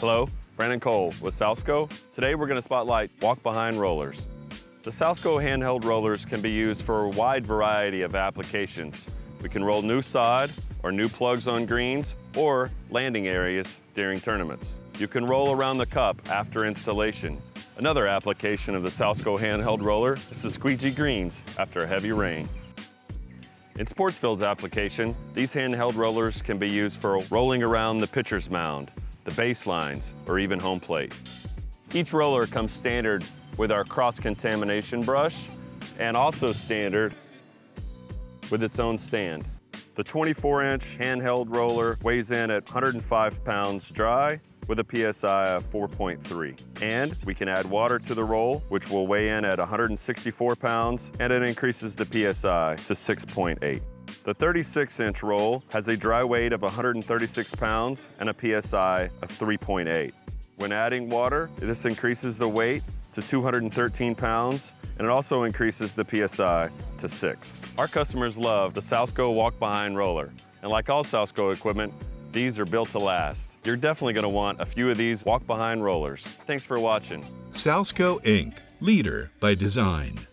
Hello, Brandon Cole with Salsco. Today we're going to spotlight walk-behind rollers. The Salsco handheld rollers can be used for a wide variety of applications. We can roll new sod or new plugs on greens or landing areas during tournaments. You can roll around the cup after installation. Another application of the Salsco handheld roller is to squeegee greens after a heavy rain. In sports fields application, these handheld rollers can be used for rolling around the pitcher's mound, the baselines, or even home plate. Each roller comes standard with our cross-contamination brush and also standard with its own stand. The 24-inch handheld roller weighs in at 105 pounds dry with a PSI of 4.3. And we can add water to the roll, which will weigh in at 164 pounds, and it increases the PSI to 6.8. The 36-inch roll has a dry weight of 136 pounds and a PSI of 3.8. When adding water, this increases the weight to 213 pounds, and it also increases the PSI to 6. Our customers love the Salsco walk-behind roller, and like all Salsco equipment, these are built to last. You're definitely going to want a few of these walk-behind rollers. Thanks for watching. Salsco Inc. Leader by design.